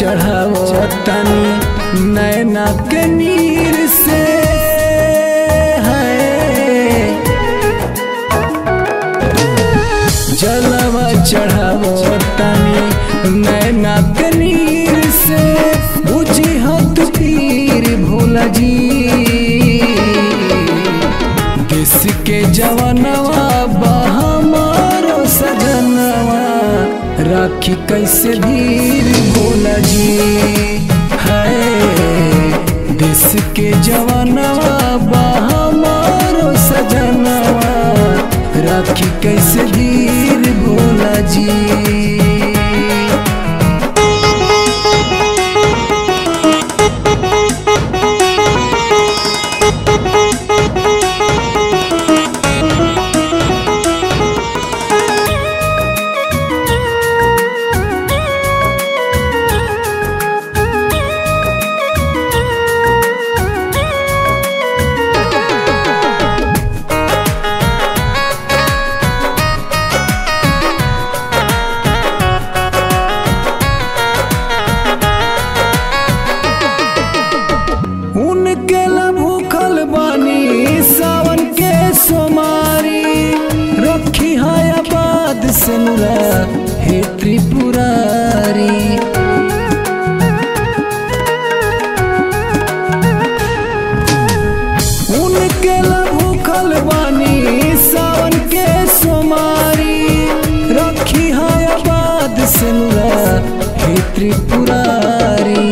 चढ़ावतनी नैना के नीर से है। जलवा चढ़ावतनी नैना के नीर से बुझी हत पीर भोला जी। देश के जवानवा बहमारो सजनवा राखी कैसे धीर भोला जी है। देश के जवानवा बहमारो सजनवा राखी कैसे धीर भोला जी। हे त्रिपुरारी उनके भूखल बानी सावन के सोमारी रखी है आबाद से नुरा हे त्रिपुरारी।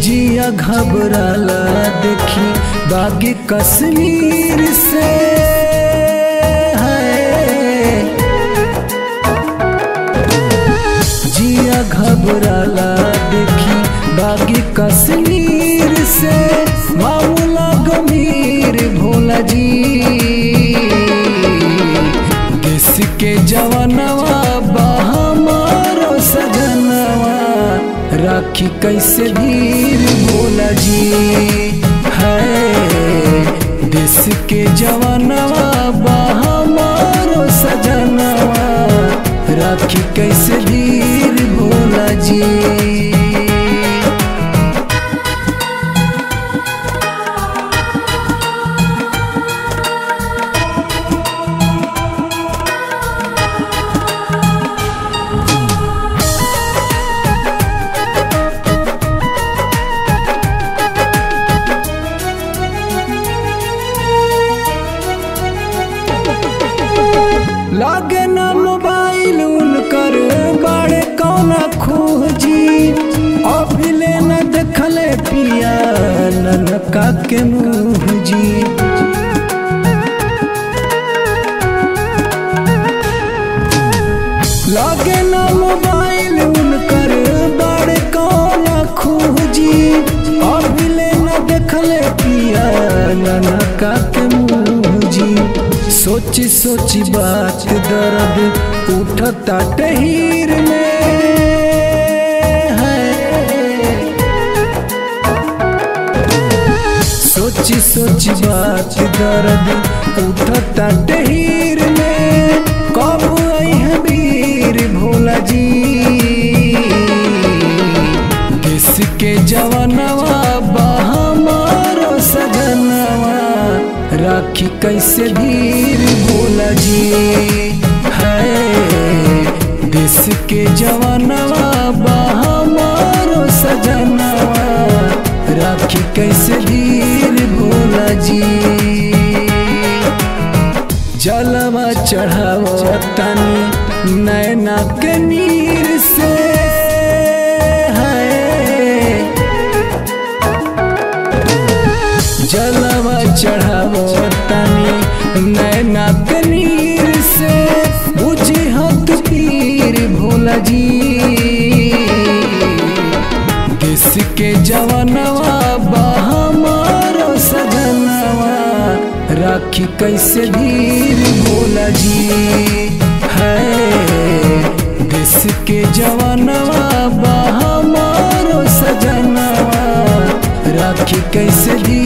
जिया घबराला देखी बागी कश्मीर से घबराला देखी बागी कश्मीर से मामला गंभीर भोला जी। देश के जवानवा बहमारो सजनवा राखी कैसे धीर भोला जी है। देश के जवानवा बहमारो सजनवा राखी कैसे धीर भोला जी। लागे ना मोबाइल उनकर बड़े कौना खोजी अभिले न देखले पिया ननका के मुँह जी। लागे ना मोबाइल उनकर बड़े कौना खोजी अभिले न देखले पिया ननका के मुँह जी। सोची सोची बात दर्द उठता टहीर में है। सोची सोची बात दर्द उठता टहीर में कब आई है वीर भोला जी। देश के जवानवा बहमारो सजनवा राखी कैसे धीर भोला जी है। देश के जवानवा बहमारो सजनवा राखी कैसे धीर भोला जी। जलवा चढ़ावतनी नैना के नीर से है। जलवा चढ़ावतनी नैना के नीर से बुझी हत पीर भोला जी। देश के जवानवा बहमारो सजनवा राखी कैसे धीर भोला जी है। देश के जवानवा बहमारो सजनवा राखी कैसे धीर